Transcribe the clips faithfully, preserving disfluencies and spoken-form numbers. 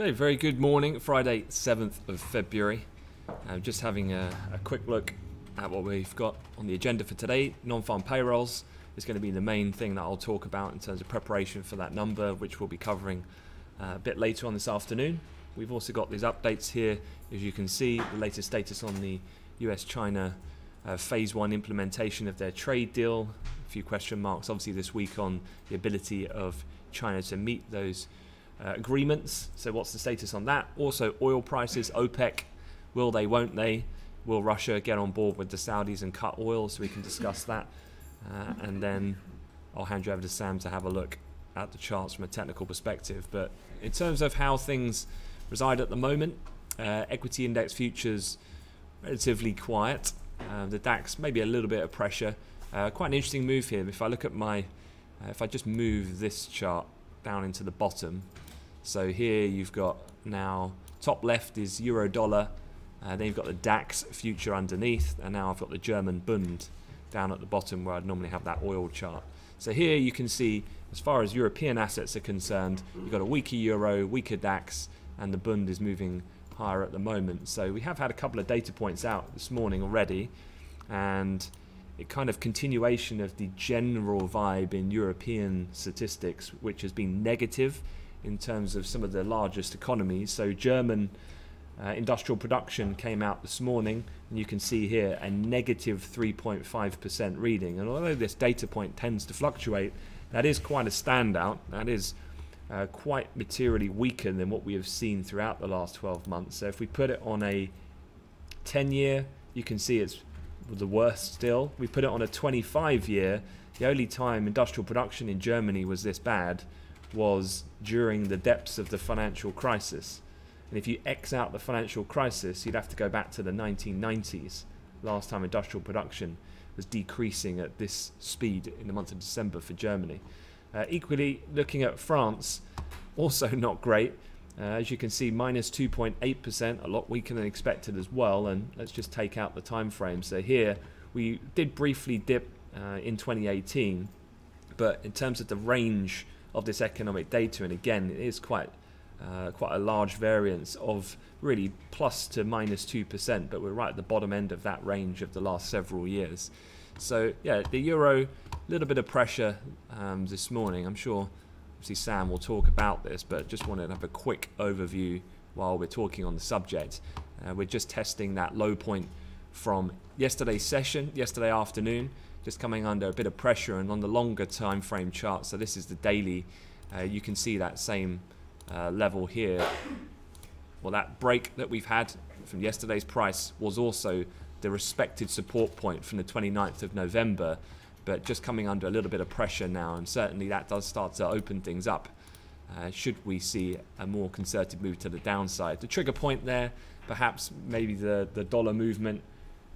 Okay, very good morning, Friday seventh of February. I'm just having a, a quick look at what we've got on the agenda for today. Non-farm payrolls is going to be the main thing that I'll talk about in terms of preparation for that number, which we'll be covering uh, a bit later on this afternoon. We've also got these updates here, as you can see, the latest status on the U S China uh, phase one implementation of their trade deal. A few question marks, obviously, this week on the ability of China to meet those Uh, agreements. So what's the status on that? Also, oil prices, OPEC, will they, won't they? Will Russia get on board with the Saudis and cut oil? So we can discuss that. Uh, and then I'll hand you over to Sam to have a look at the charts from a technical perspective. But in terms of how things reside at the moment, uh, equity index futures, relatively quiet. Uh, the DAX, maybe a little bit of pressure. Uh, quite an interesting move here. If I look at my, uh, if I just move this chart down into the bottom, so here you've got now top left is euro dollar, uh, then you've got the DAX future underneath, and now I've got the German Bund down at the bottom where I'd normally have that oil chart. So here you can see, as far as European assets are concerned, you've got a weaker euro, weaker DAX, and the Bund is moving higher at the moment. So we have had a couple of data points out this morning already, and a kind of continuation of the general vibe in European statistics, which has been negative in terms of some of the largest economies. So German uh, industrial production came out this morning, and you can see here a negative three point five percent reading. And although this data point tends to fluctuate, that is quite a standout. That is uh, quite materially weaker than what we have seen throughout the last twelve months. So if we put it on a ten year, you can see it's the worst still. We put it on a twenty-five year. The only time industrial production in Germany was this bad was during the depths of the financial crisis. And if you X out the financial crisis, you'd have to go back to the nineteen nineties, last time industrial production was decreasing at this speed in the month of December for Germany. Uh, equally, looking at France, also not great. Uh, as you can see, minus two point eight percent, a lot weaker than expected as well. And let's just take out the time frame. So here we did briefly dip uh, in twenty eighteen, but in terms of the range of this economic data, and again, it is quite uh, quite a large variance of really plus to minus two percent, but we're right at the bottom end of that range of the last several years. So yeah, the euro, a little bit of pressure um, this morning. I'm sure obviously Sam will talk about this, but just wanted to have a quick overview while we're talking on the subject. Uh, we're just testing that low point from yesterday's session, yesterday afternoon, just coming under a bit of pressure. And on the longer time frame chart, so this is the daily, uh, you can see that same uh, level here. Well, that break that we've had from yesterday's price was also the respected support point from the twenty-ninth of November. But just coming under a little bit of pressure now, and certainly that does start to open things up uh, should we see a more concerted move to the downside. The trigger point there, perhaps maybe the, the dollar movement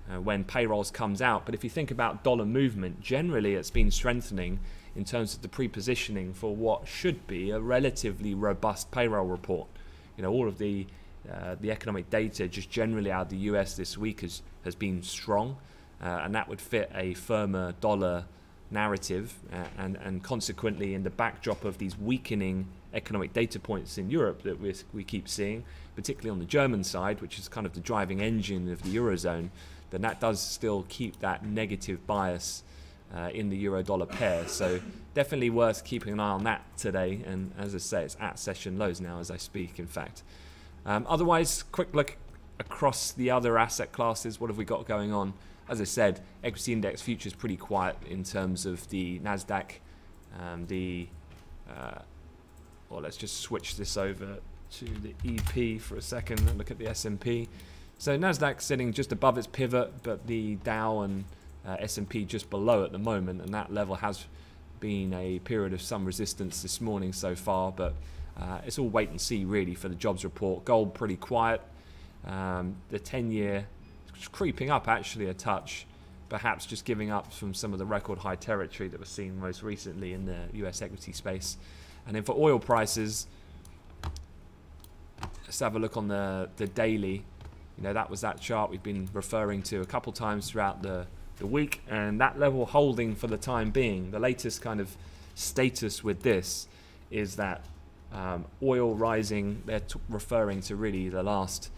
uh, when payrolls comes out. But if you think about dollar movement, generally it's been strengthening in terms of the pre-positioning for what should be a relatively robust payroll report. You know, all of the, uh, the economic data just generally out of the U S this week has, has been strong. Uh, and that would fit a firmer dollar narrative, uh, and, and consequently in the backdrop of these weakening economic data points in Europe that we, we keep seeing, particularly on the German side, which is kind of the driving engine of the Eurozone, then that does still keep that negative bias uh, in the euro-dollar pair. So definitely worth keeping an eye on that today. And as I say, it's at session lows now as I speak, in fact. Um, otherwise, quick look across the other asset classes. What have we got going on? As I said, equity index futures pretty quiet in terms of the NASDAQ. Um, the uh, well, let's just switch this over to the E P for a second and look at the S and P. So NASDAQ sitting just above its pivot, but the Dow and uh, S and P just below at the moment, and that level has been a period of some resistance this morning so far. But uh, it's all wait and see really for the jobs report. Gold pretty quiet. Um, the ten year. Creeping up actually a touch, perhaps just giving up from some of the record high territory that was seen most recently in the U S equity space. And then for oil prices, let's have a look on the the daily. You know, that was that chart we've been referring to a couple times throughout the the week, and that level holding for the time being. The latest kind of status with this is that um, oil rising, they're t referring to really the last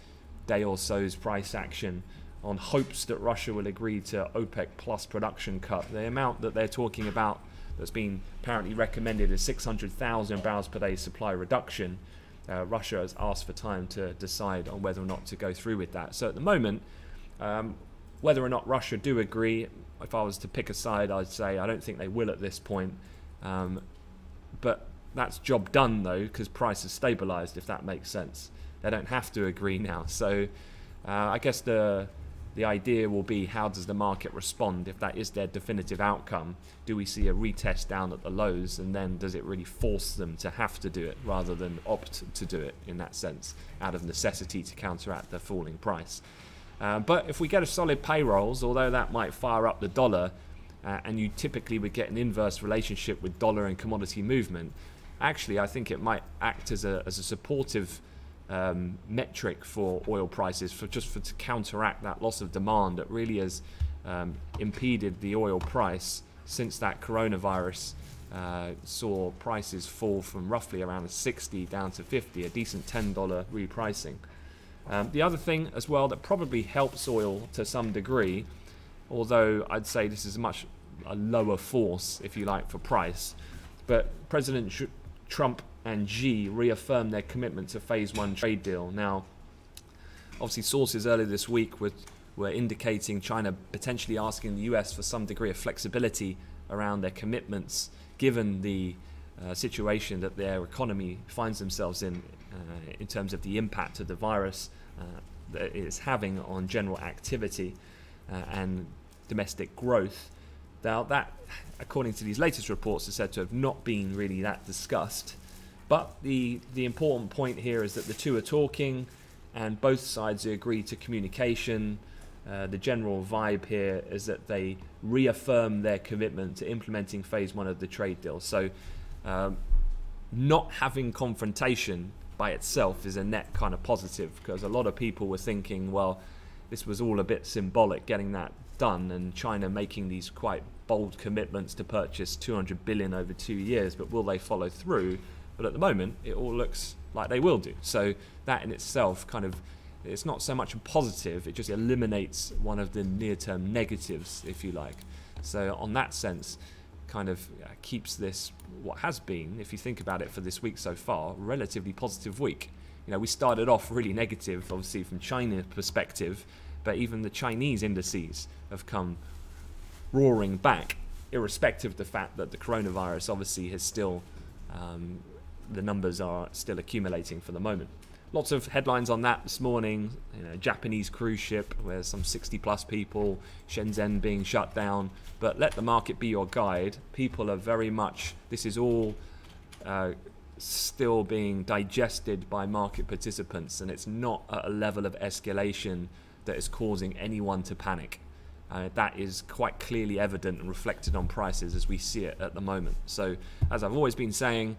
day or so's price action on hopes that Russia will agree to OPEC plus production cut. The amount that they're talking about that's been apparently recommended is six hundred thousand barrels per day supply reduction. Uh, Russia has asked for time to decide on whether or not to go through with that. So at the moment, um, whether or not Russia do agree, if I was to pick a side, I'd say I don't think they will at this point. Um, but that's job done, though, because price has stabilized, if that makes sense. They don't have to agree now. So uh, I guess the... The idea will be, how does the market respond if that is their definitive outcome? Do we see a retest down at the lows, and then does it really force them to have to do it rather than opt to do it in that sense out of necessity to counteract the falling price? Uh, but if we get a solid payrolls, although that might fire up the dollar, uh, and you typically would get an inverse relationship with dollar and commodity movement, actually I think it might act as a, as a supportive Um, metric for oil prices, for just for to counteract that loss of demand that really has um, impeded the oil price since that coronavirus uh, saw prices fall from roughly around sixty down to fifty, a decent ten dollar repricing. Um, the other thing as well that probably helps oil to some degree, although I'd say this is much a lower force, if you like, for price, but President Trump and Xi reaffirmed their commitment to phase one trade deal. Now, obviously sources earlier this week were, were indicating China potentially asking the U S for some degree of flexibility around their commitments, given the uh, situation that their economy finds themselves in, uh, in terms of the impact of the virus uh, that it's having on general activity uh, and domestic growth. Now, that, according to these latest reports, is said to have not been really that discussed. But the, the important point here is that the two are talking and both sides agree to communication. Uh, the general vibe here is that they reaffirm their commitment to implementing phase one of the trade deal. So um, not having confrontation by itself is a net kind of positive, because a lot of people were thinking, well, this was all a bit symbolic getting that done, and China making these quite bold commitments to purchase two hundred billion over two years, but will they follow through? But at the moment, it all looks like they will do. So that in itself kind of, it's not so much a positive, it just eliminates one of the near-term negatives, if you like. So on that sense, kind of keeps this, what has been, if you think about it for this week so far, relatively positive week. You know, we started off really negative, obviously, from China's perspective, but even the Chinese indices have come roaring back, irrespective of the fact that the coronavirus obviously has still... Um, the numbers are still accumulating for the moment. Lots of headlines on that this morning. You know, Japanese cruise ship where some sixty plus people, Shenzhen being shut down. But let the market be your guide. People are very much, this is all uh, still being digested by market participants, and it's not at a level of escalation that is causing anyone to panic. Uh, that is quite clearly evident and reflected on prices as we see it at the moment. So, as I've always been saying,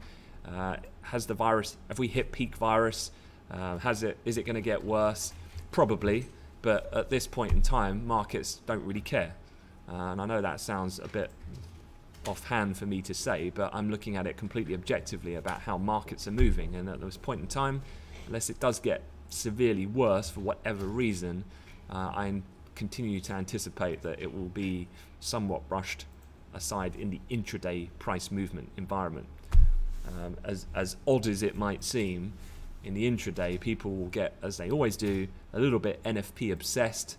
uh, has the virus, have we hit peak virus? Uh, has it? Is it going to get worse? Probably, but at this point in time, markets don't really care. Uh, and I know that sounds a bit offhand for me to say, but I'm looking at it completely objectively about how markets are moving. And at this point in time, unless it does get severely worse for whatever reason, uh, I'm continue to anticipate that it will be somewhat brushed aside in the intraday price movement environment. Um, as, as odd as it might seem, in the intraday, people will get, as they always do, a little bit N F P obsessed.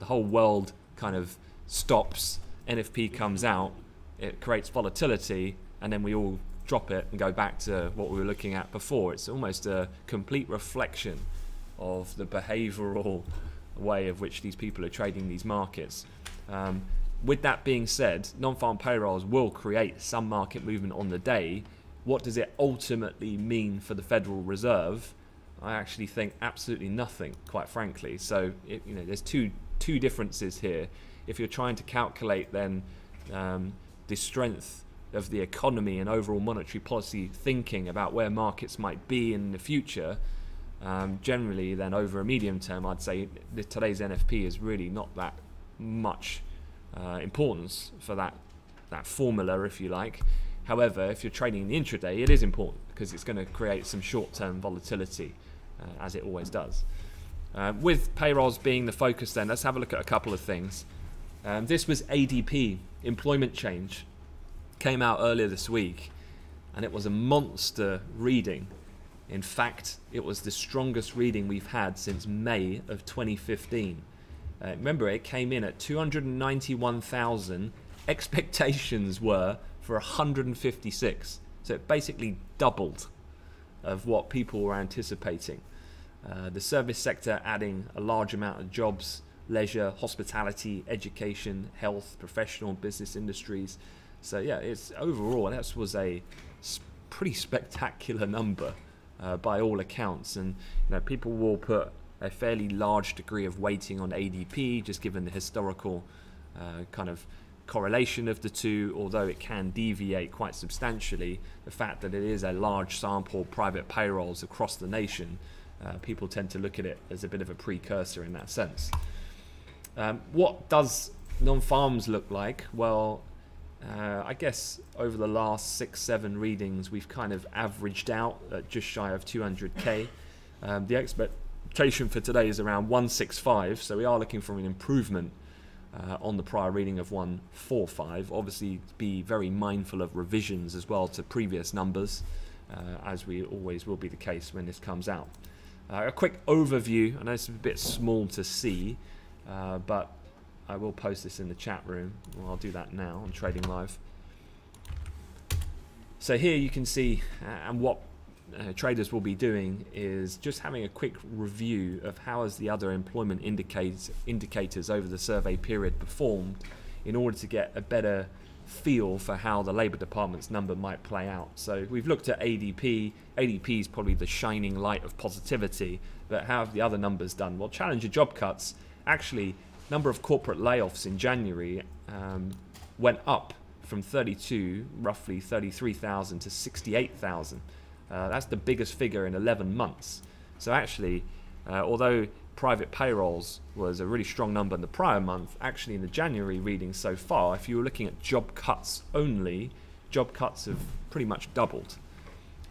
The whole world kind of stops, N F P comes out, it creates volatility, and then we all drop it and go back to what we were looking at before. It's almost a complete reflection of the behavioral way of which these people are trading these markets. Um, with that being said, non-farm payrolls will create some market movement on the day. What does it ultimately mean for the Federal Reserve? I actually think absolutely nothing, quite frankly. So it, you know, there's two two differences here. If you're trying to calculate then um, the strength of the economy and overall monetary policy thinking about where markets might be in the future, Um, generally then over a medium term, I'd say that today's N F P is really not that much uh, importance for that that formula, if you like. However, if you're trading the intraday, it is important because it's going to create some short-term volatility, uh, as it always does. Uh, with payrolls being the focus then, let's have a look at a couple of things. Um, this was A D P, employment change, came out earlier this week, and it was a monster reading. In fact, it was the strongest reading we've had since May of twenty fifteen. Uh, remember, it came in at two hundred ninety-one thousand. Expectations were for one hundred fifty-six. So it basically doubled of what people were anticipating. Uh, the service sector adding a large amount of jobs, leisure, hospitality, education, health, professional business industries. So yeah, it's overall, that was a pretty spectacular number uh, by all accounts. And you know, people will put a fairly large degree of weighting on A D P, just given the historical uh, kind of correlation of the two, although it can deviate quite substantially. The fact that it is a large sample of private payrolls across the nation, uh, people tend to look at it as a bit of a precursor in that sense. Um, what does non-farms look like? Well, uh, I guess over the last six, seven readings, we've kind of averaged out at just shy of two hundred K. Um, the expectation for today is around one sixty-five, so we are looking for an improvement Uh, on the prior reading of one forty-five. Obviously, be very mindful of revisions as well to previous numbers, uh, as we always will be the case when this comes out. Uh, a quick overview, I know it's a bit small to see, uh, but I will post this in the chat room. Well, I'll do that now on Trading Live. So here you can see, uh, and what uh, traders will be doing is just having a quick review of how has the other employment indicators indicators over the survey period performed in order to get a better feel for how the Labour Department's number might play out. So we've looked at A D P. A D P is probably the shining light of positivity, but how have the other numbers done? Well, Challenger job cuts, actually, number of corporate layoffs in January um, went up from thirty-two, roughly thirty-three thousand to sixty-eight thousand. Uh, that's the biggest figure in eleven months. So actually, uh, although private payrolls was a really strong number in the prior month, actually in the January reading so far, if you were looking at job cuts only, job cuts have pretty much doubled.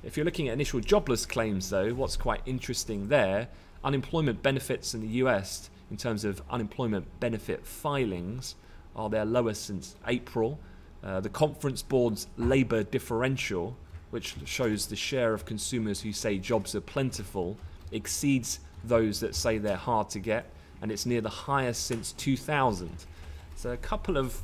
If you're looking at initial jobless claims though, what's quite interesting there, unemployment benefits in the U S in terms of unemployment benefit filings are their lowest since April. Uh, the Conference Board's labour differential, which shows the share of consumers who say jobs are plentiful, exceeds those that say they're hard to get, and it's near the highest since two thousand. So a couple of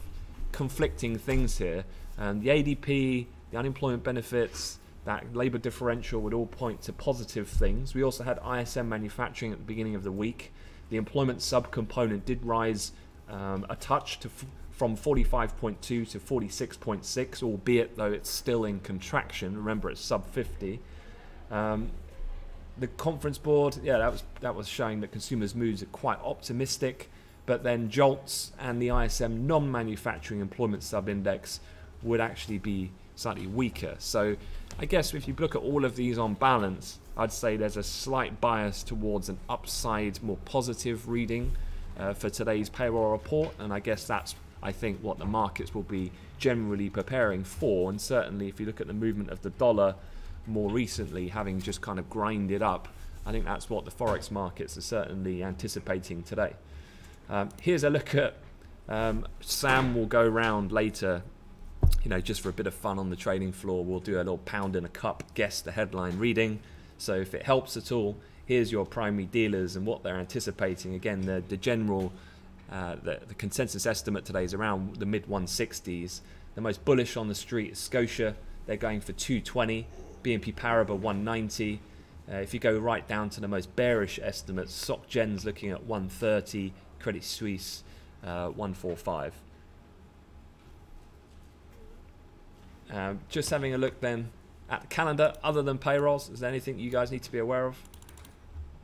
conflicting things here. Um, the A D P, the unemployment benefits, that labour differential would all point to positive things. We also had I S M manufacturing at the beginning of the week. The employment subcomponent did rise um, a touch to f from forty-five point two to forty-six point six, albeit though it's still in contraction. Remember, it's sub fifty. Um, the Conference Board, yeah, that was that was showing that consumers' moods are quite optimistic, but then JOLTS and the I S M non-manufacturing employment sub-index would actually be slightly weaker. So I guess if you look at all of these on balance, I'd say there's a slight bias towards an upside, more positive reading uh, for today's payroll report, and I guess that's, I think, what the markets will be generally preparing for. And certainly if you look at the movement of the dollar more recently, having just kind of grinded up, I think that's what the forex markets are certainly anticipating today. Um, here's a look at, um, Sam will go round later, you know, just for a bit of fun on the trading floor, we'll do a little pound in a cup, guess the headline reading. So if it helps at all, here's your primary dealers and what they're anticipating. Again, the, the general Uh, the, the consensus estimate today is around the mid one sixties. The most bullish on the street is Scotia. They're going for two twenty. B N P Paribas one ninety. Uh, if you go right down to the most bearish estimates, SocGen's looking at one thirty. Credit Suisse uh, one forty-five. Uh, just having a look then at the calendar. Other than payrolls, is there anything you guys need to be aware of?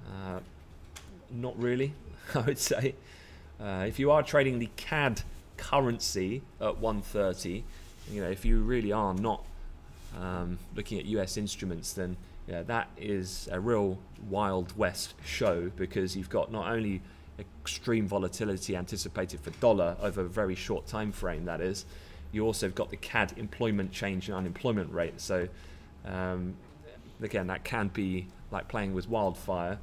Uh, not really, I would say. Uh, if you are trading the C A D currency at one thirty, you know, if you really are not um, looking at U S instruments, then yeah, that is a real Wild West show, because you've got not only extreme volatility anticipated for dollar over a very short time frame, that is, you also have got the C A D employment change and unemployment rate. So um, again, that can be like playing with wildfire.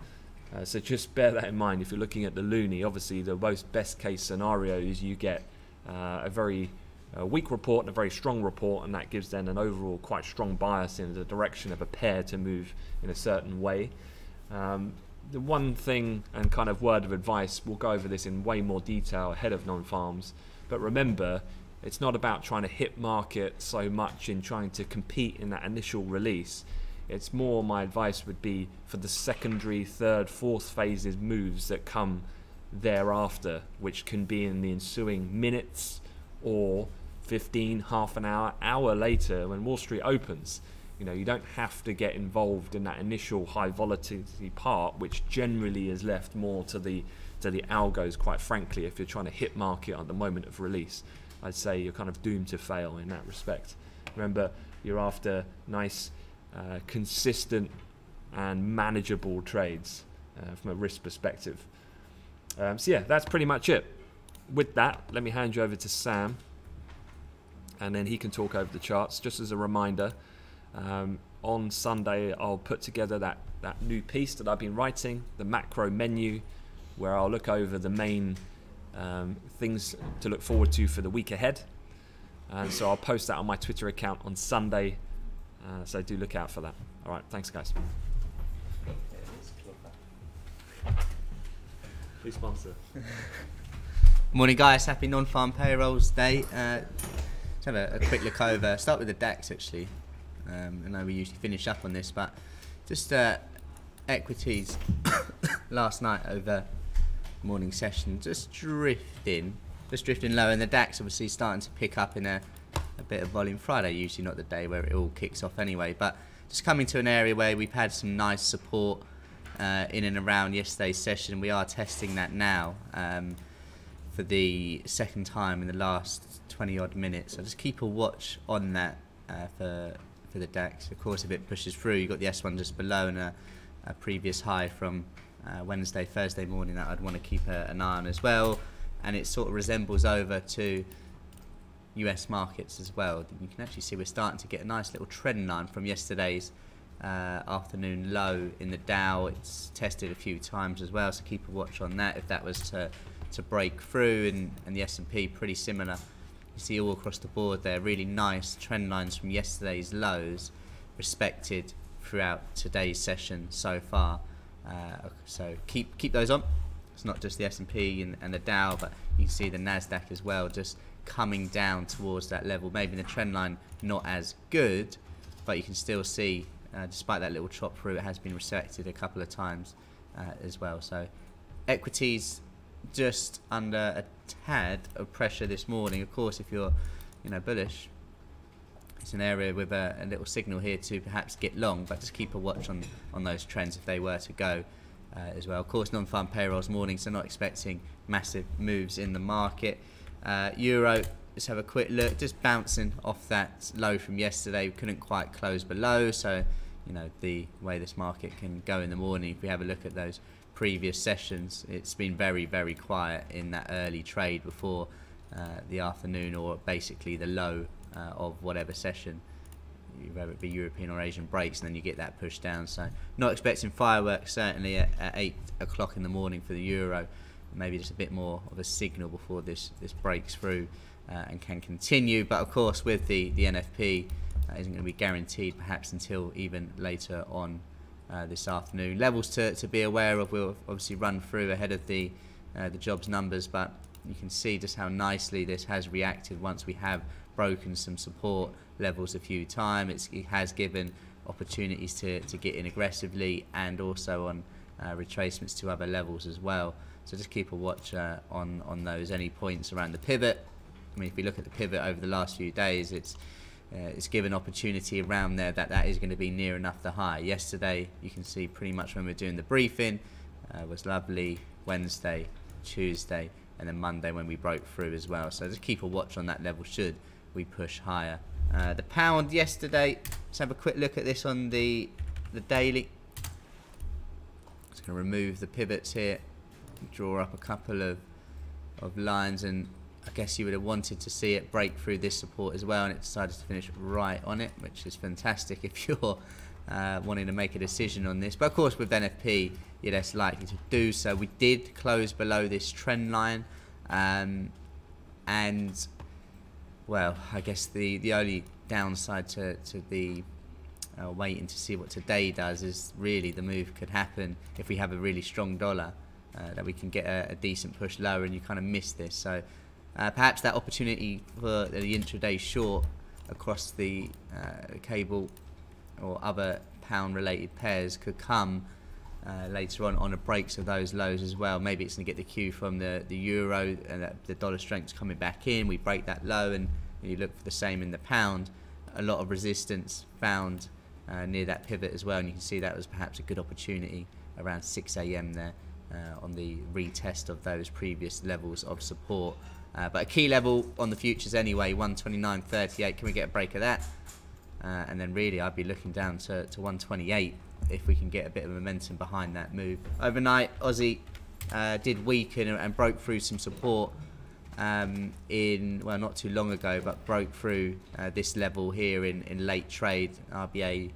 Uh, so just bear that in mind if you're looking at the loonie. Obviously, the most best case scenario is you get uh, a very uh, weak report and a very strong report, and that gives then an overall quite strong bias in the direction of a pair to move in a certain way. Um, the one thing and kind of word of advice, we'll go over this in way more detail ahead of non-farms, but remember, it's not about trying to hit market so much in trying to compete in that initial release. It's more, my advice would be for the secondary, third, fourth phases moves that come thereafter, which can be in the ensuing minutes or fifteen, half an hour, hour later when Wall Street opens. You know, you don't have to get involved in that initial high volatility part, which generally is left more to the to the algos, quite frankly, if you're trying to hit market at the moment of release. I'd say you're kind of doomed to fail in that respect. Remember, you're after nice, Uh, consistent and manageable trades uh, from a risk perspective. Um, so yeah, that's pretty much it. With that, let me hand you over to Sam, and then he can talk over the charts. Just as a reminder, um, on Sunday I'll put together that, that new piece that I've been writing, the macro menu, where I'll look over the main um, things to look forward to for the week ahead. And so I'll post that on my Twitter account on Sunday. Uh, so do look out for that. All right, thanks guys. Please sponsor. Morning guys, happy non-farm payrolls day. Uh, let's have a, a quick look over. Start with the DAX actually. Um, I know we usually finish up on this, but just uh, equities last night over morning session, just drifting, just drifting low, and the DAX obviously starting to pick up in a a bit of volume. Friday usually not the day where it all kicks off anyway, but just coming to an area where we've had some nice support uh, in and around yesterday's session. We are testing that now um, for the second time in the last twenty odd minutes, so just keep a watch on that uh, for for the DAX. Of course, if it pushes through, you've got the S one just below and a, a previous high from uh, Wednesday, Thursday morning that I'd want to keep a, an eye on as well, and it sort of resembles over to U S markets as well. You can actually see we're starting to get a nice little trend line from yesterday's uh, afternoon low in the Dow. It's tested a few times as well, so keep a watch on that if that was to to break through, and, and the S and P pretty similar. You see all across the board there, really nice trend lines from yesterday's lows respected throughout today's session so far. Uh, so keep keep those on. It's not just the S and P and, and the Dow, but you can see the NASDAQ as well, just coming down towards that level. Maybe the trend line not as good, but you can still see uh, despite that little chop through, it has been respected a couple of times uh, as well. So equities just under a tad of pressure this morning. Of course, if you're you know bullish, it's an area with a, a little signal here to perhaps get long, but just keep a watch on on those trends if they were to go uh, as well. Of course, non-farm payrolls morning, so not expecting massive moves in the market. Uh, Euro, let's have a quick look, just bouncing off that low from yesterday. We couldn't quite close below, so you know the way this market can go in the morning, if we have a look at those previous sessions, it's been very very quiet in that early trade before uh, the afternoon, or basically the low uh, of whatever session, whether it be European or Asian breaks, and then you get that push down. So not expecting fireworks certainly at, at eight o'clock in the morning for the Euro. Maybe just a bit more of a signal before this this breaks through uh, and can continue. But of course, with the the N F P, uh, isn't going to be guaranteed perhaps until even later on uh, this afternoon. Levels to to be aware of. We'll obviously run through ahead of the uh, the jobs numbers, but you can see just how nicely this has reacted once we have broken some support levels a few times. It's, it has given opportunities to to get in aggressively, and also on uh, retracements to other levels as well. So just keep a watch uh, on, on those, any points around the pivot. I mean, if we look at the pivot over the last few days, it's, uh, it's given opportunity around there that that is going to be near enough the high. Yesterday, you can see pretty much when we were doing the briefing, uh, was lovely. Wednesday, Tuesday, and then Monday when we broke through as well. So just keep a watch on that level should we push higher. Uh, the pound yesterday, let's have a quick look at this on the, the daily. Just going to remove the pivots here. Draw up a couple of of lines, and I guess you would have wanted to see it break through this support as well, and it decided to finish right on it, which is fantastic if you're uh, wanting to make a decision on this. But of course with N F P, you're less likely to do so. We did close below this trend line, um, and well, I guess the, the only downside to, to the uh, waiting to see what today does is really the move could happen if we have a really strong dollar, uh, that we can get a, a decent push lower and you kind of miss this. So uh, perhaps that opportunity for the intraday short across the uh, cable or other pound related pairs could come uh, later on on the breaks of those lows as well. Maybe it's going to get the cue from the, the euro and the dollar strength's coming back in. We break that low and you look for the same in the pound. A lot of resistance found uh, near that pivot as well, and you can see that was perhaps a good opportunity around six A M there uh, on the retest of those previous levels of support. Uh, but a key level on the futures anyway, one twenty-nine thirty-eight. Can we get a break of that? Uh, and then really I'd be looking down to, to one twenty-eight if we can get a bit of momentum behind that move. Overnight, Aussie uh, did weaken and broke through some support Um, in, well, not too long ago, but broke through uh, this level here in, in late trade. R B A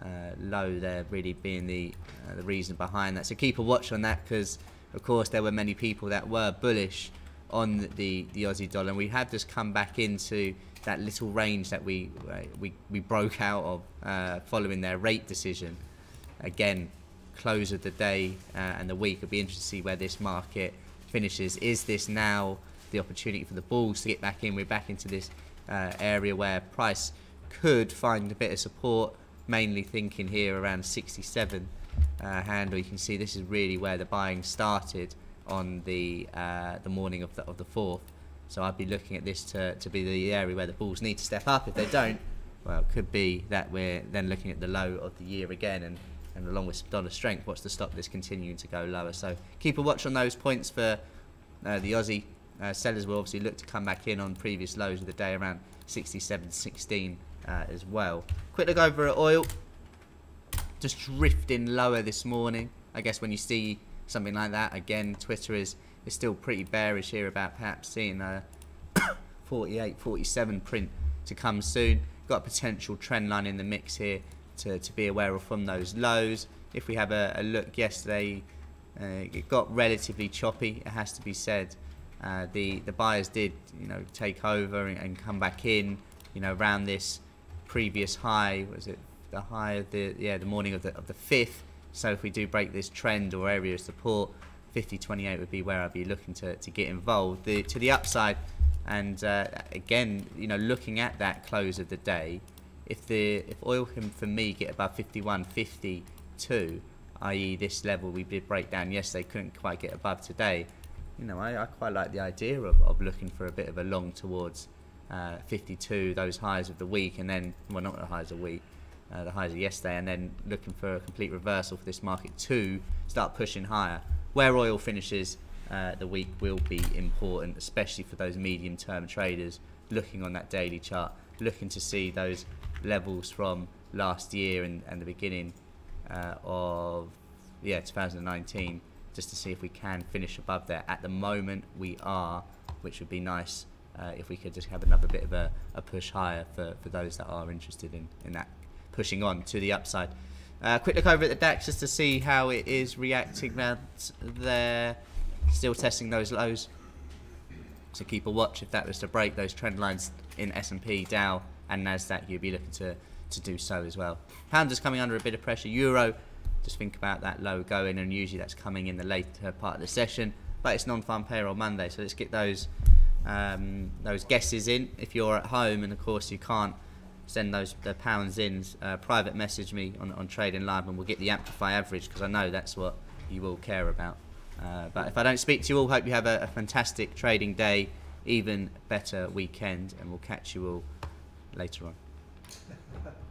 uh, low there really being the, uh, the reason behind that. So keep a watch on that, because of course there were many people that were bullish on the, the Aussie dollar, and we have just come back into that little range that we, uh, we, we broke out of uh, following their rate decision. Again, close of the day uh, and the week. It'll be interesting to see where this market finishes. Is this now the opportunity for the bulls to get back in? We're back into this uh, area where price could find a bit of support, mainly thinking here around sixty-seven uh, handle. You can see this is really where the buying started on the uh, the morning of the, of the fourth. So I'd be looking at this to, to be the area where the bulls need to step up. If they don't, well, it could be that we're then looking at the low of the year again, and, and along with dollar strength, what's to stop this continuing to go lower? So keep a watch on those points for uh, the Aussie. Uh, sellers will obviously look to come back in on previous lows of the day around sixty-seven sixteen uh, as well. Quick look over at oil, just drifting lower this morning. I guess when you see something like that, again, Twitter is, is still pretty bearish here about perhaps seeing a forty-eight forty-seven print to come soon. Got a potential trend line in the mix here to, to be aware of from those lows. If we have a, a look yesterday, uh, it got relatively choppy, it has to be said. Uh, the the buyers did, you know, take over and, and come back in, you know, around this previous high. Was it the high of the, yeah, the morning of the of the fifth? So if we do break this trend or area of support, fifty twenty-eight would be where I'd be looking to to get involved the, to the upside. And uh, again, you know, looking at that close of the day, if the if oil can for me get above fifty-one fifty-two, that is this level we did break down yesterday, couldn't quite get above today. You know, I, I quite like the idea of, of looking for a bit of a long towards uh, fifty-two, those highs of the week, and then, well, not the highs of the week, uh, the highs of yesterday, and then looking for a complete reversal for this market to start pushing higher. Where oil finishes uh, the week will be important, especially for those medium-term traders looking on that daily chart, looking to see those levels from last year and, and the beginning uh, of, yeah, two thousand nineteen. Just to see if we can finish above there. At the moment we are, which would be nice uh, if we could just have another bit of a, a push higher for, for those that are interested in, in that pushing on to the upside. Uh, quick look over at the DAX just to see how it is reacting around there, still testing those lows. So keep a watch. If that was to break those trend lines in S and P, Dow and NASDAQ, you'd be looking to, to do so as well. Pound is coming under a bit of pressure. Euro, just think about that low going, and usually that's coming in the later part of the session, but it's non-farm payroll Monday, so let's get those um, those guesses in if you're at home, and of course you can't send those the pounds in. Uh, private message me on, on Trading Live and we'll get the Amplify average, because I know that's what you will care about. Uh, but if I don't speak to you all, hope you have a, a fantastic trading day, even better weekend, and we'll catch you all later on.